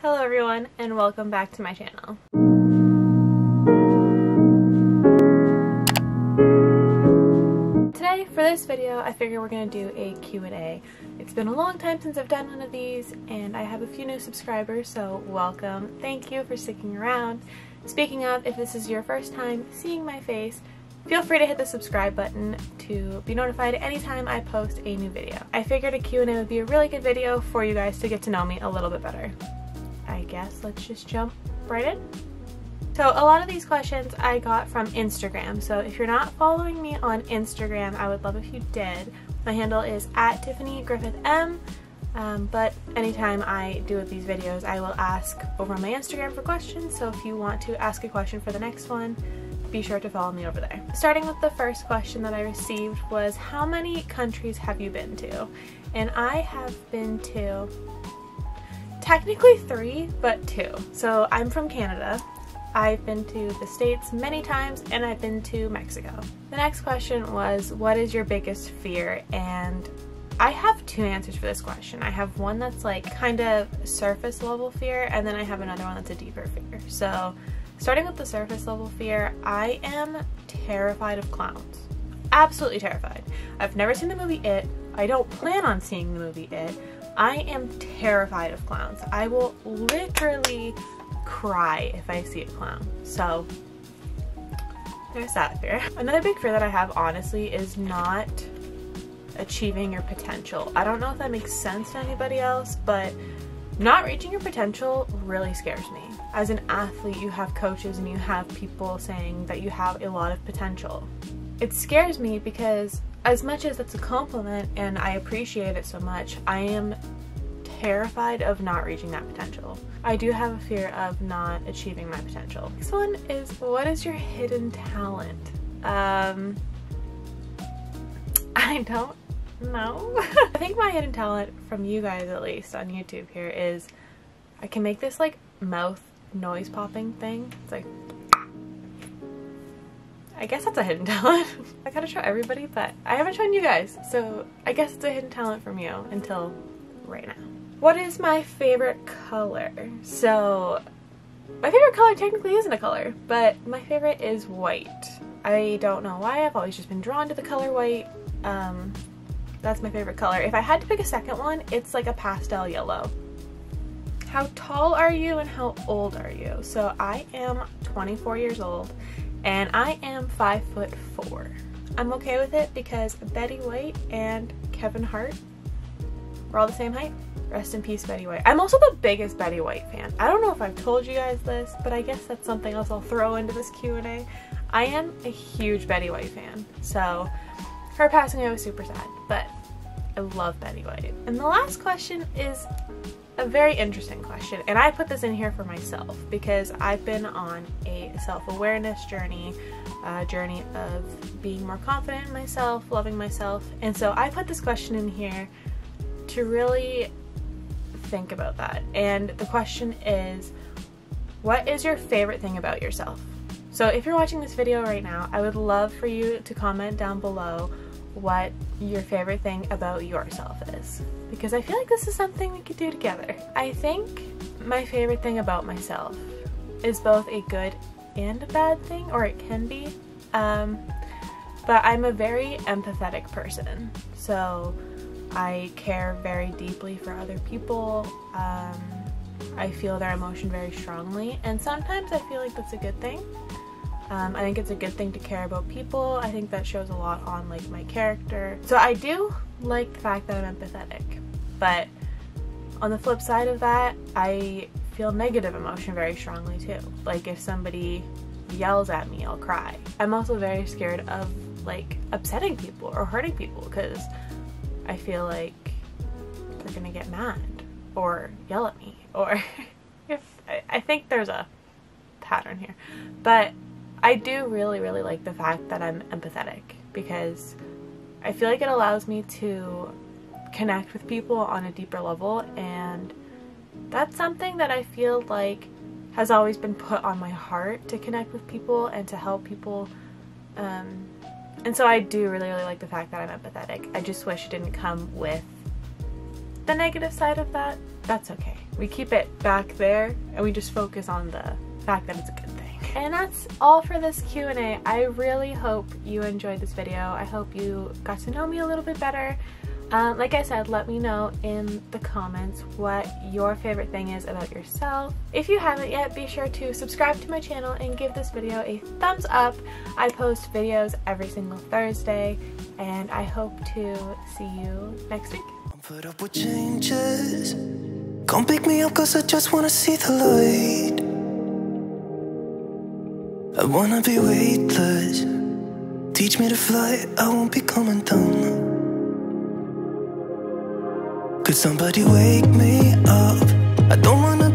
Hello everyone, and welcome back to my channel. Today, for this video, I figure we're going to do a Q&A. It's been a long time since I've done one of these, and I have a few new subscribers, so welcome. Thank you for sticking around. Speaking of, if this is your first time seeing my face, feel free to hit the subscribe button to be notified anytime I post a new video. I figured a Q&A would be a really good video for you guys to get to know me a little bit better. I guess let's just jump right in. So a lot of these questions I got from Instagram, so if you're not following me on Instagram, I would love if you did. My handle is at Tiffany Griffith M, but anytime I do these videos I will ask over on my Instagram for questions, so if you want to ask a question for the next one, be sure to follow me over there. Starting with the first question that I received was, how many countries have you been to? And I have been to technically 3, but 2. So I'm from Canada. I've been to the States many times, and I've been to Mexico. The next question was, what is your biggest fear? And I have two answers for this question. I have one that's like kind of surface level fear, and then I have another one that's a deeper fear. So starting with the surface level fear, I am terrified of clowns. Absolutely terrified. I've never seen the movie It. I don't plan on seeing the movie It. I am terrified of clowns. I will literally cry if I see a clown. So there's that fear. Another big fear that I have, honestly, is not achieving your potential. I don't know if that makes sense to anybody else, but not reaching your potential really scares me. As an athlete, you have coaches and you have people saying that you have a lot of potential. It scares me because as much as that's a compliment and I appreciate it so much, I am terrified of not reaching that potential. I do have a fear of not achieving my potential. Next one is, what is your hidden talent? I don't know. I think my hidden talent from you guys, at least on YouTube here, is I can make this like mouth noise popping thing. It's like, I guess that's a hidden talent. I gotta show everybody, but I haven't shown you guys, so I guess it's a hidden talent from you until right now. What is my favorite color? So my favorite color technically isn't a color, but my favorite is white. I don't know why, I've always just been drawn to the color white. That's my favorite color. If I had to pick a second one, it's like a pastel yellow. How tall are you and how old are you? So I am 24 years old and I am 5'4". I'm okay with it because Betty White and Kevin Hart were all the same height. Rest in peace, Betty White. I'm also the biggest Betty White fan. I don't know if I've told you guys this, but I guess that's something else I'll throw into this Q&A. I am a huge Betty White fan, so her passing away was super sad, but I love Betty White. And the last question is a very interesting question, and I put this in here for myself because I've been on a self-awareness journey, a journey of being more confident in myself, loving myself, and so I put this question in here to really think about that. And the question is, what is your favorite thing about yourself? So if you're watching this video right now, I would love for you to comment down below what your favorite thing about yourself is, because I feel like this is something we could do together. I think my favorite thing about myself is both a good and a bad thing, or it can be, but I'm a very empathetic person, so I care very deeply for other people. I feel their emotion very strongly, and sometimes I feel like that's a good thing. I think it's a good thing to care about people. I think that shows a lot on like my character. So I do like the fact that I'm empathetic, but on the flip side of that, I feel negative emotion very strongly too. Like if somebody yells at me, I'll cry. I'm also very scared of like upsetting people or hurting people because I feel like they're gonna get mad or yell at me, or if I think there's a pattern here, but I do really like the fact that I'm empathetic because I feel like it allows me to connect with people on a deeper level, and that's something that I feel like has always been put on my heart, to connect with people and to help people, and so I do really like the fact that I'm empathetic. I just wish it didn't come with the negative side of that. That's okay. we keep it back there and we just focus on the fact that it's a good thing. And that's all for this Q&A. I really hope you enjoyed this video. I hope you got to know me a little bit better. Like I said, let me know in the comments what your favorite thing is about yourself. If you haven't yet, be sure to subscribe to my channel and give this video a thumbs up. I post videos every single Thursday, and I hope to see you next week. I'm fed up with changes. Come pick me up, cause I just wanna see the light. I wanna be weightless. Teach me to fly, I won't be coming down. Could somebody wake me up? I don't wanna